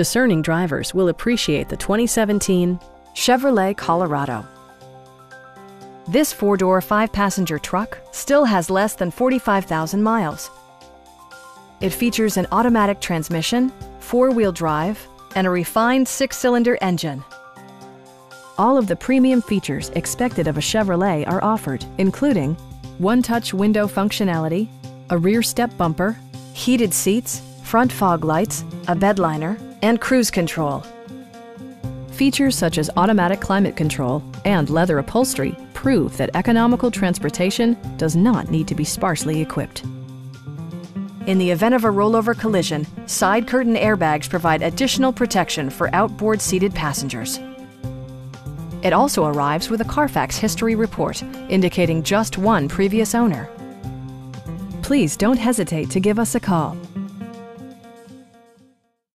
Discerning drivers will appreciate the 2017 Chevrolet Colorado. This four-door, five-passenger truck still has less than 45,000 miles. It features an automatic transmission, four-wheel drive, and a refined six-cylinder engine. All of the premium features expected of a Chevrolet are offered, including one-touch window functionality, a rear step bumper, heated seats, front fog lights, a bed liner, and cruise control. Features such as automatic climate control and leather upholstery prove that economical transportation does not need to be sparsely equipped. In the event of a rollover collision, side curtain airbags provide additional protection for outboard seated passengers. It also arrives with a Carfax history report indicating just one previous owner. Please don't hesitate to give us a call.